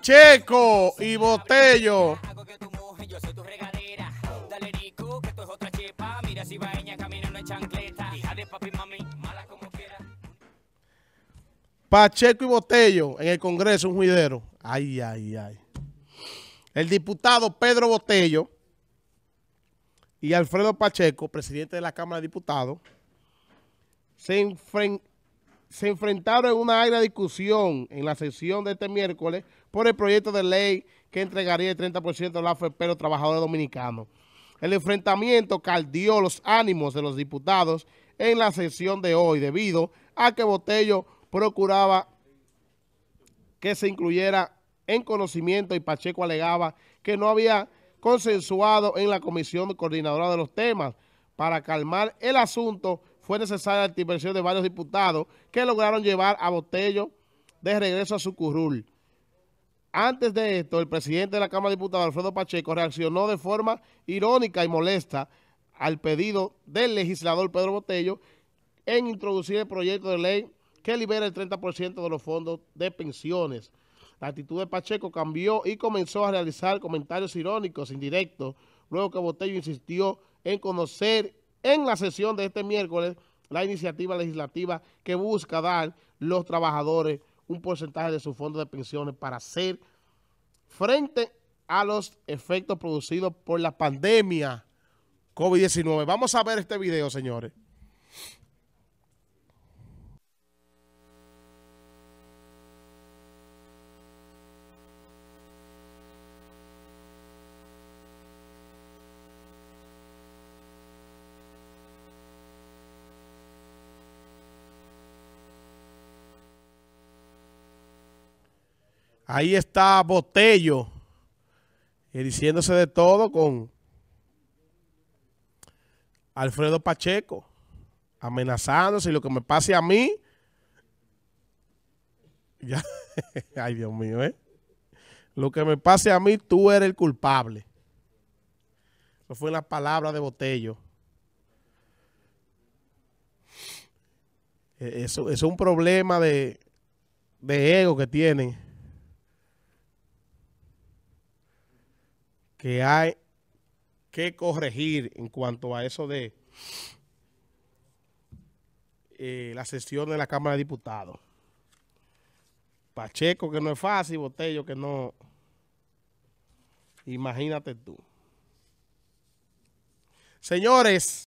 Pacheco y Botello. Pacheco y Botello en el Congreso, un juidero. Ay, ay, ay. El diputado Pedro Botello y Alfredo Pacheco, presidente de la Cámara de Diputados, se enfrentaron en una agria discusión en la sesión de este miércoles por el proyecto de ley que entregaría el 30% de la FEP a los trabajadores dominicanos. El enfrentamiento caldeó los ánimos de los diputados en la sesión de hoy, debido a que Botello procuraba que se incluyera en conocimiento y Pacheco alegaba que no había consensuado en la Comisión Coordinadora de los Temas. Para calmar el asunto fue necesaria la intervención de varios diputados que lograron llevar a Botello de regreso a su curul. Antes de esto, el presidente de la Cámara de Diputados, Alfredo Pacheco, reaccionó de forma irónica y molesta al pedido del legislador Pedro Botello en introducir el proyecto de ley que libera el 30% de los fondos de pensiones. La actitud de Pacheco cambió y comenzó a realizar comentarios irónicos, indirectos, luego que Botello insistió en conocer en la sesión de este miércoles la iniciativa legislativa que busca dar a los trabajadores un porcentaje de sus fondos de pensiones para hacer frente a los efectos producidos por la pandemia COVID-19. Vamos a ver este video, señores. Ahí está Botello, diciéndose de todo con Alfredo Pacheco, amenazándose, y lo que me pase a mí, ya. Ay, Dios mío, lo que me pase a mí, tú eres el culpable. Eso fue la palabra de Botello. Eso es un problema de ego que tienen. Que hay que corregir en cuanto a eso de la sesión de la Cámara de Diputados. Pacheco, que no es fácil, Botello, que no. Imagínate tú. Señores.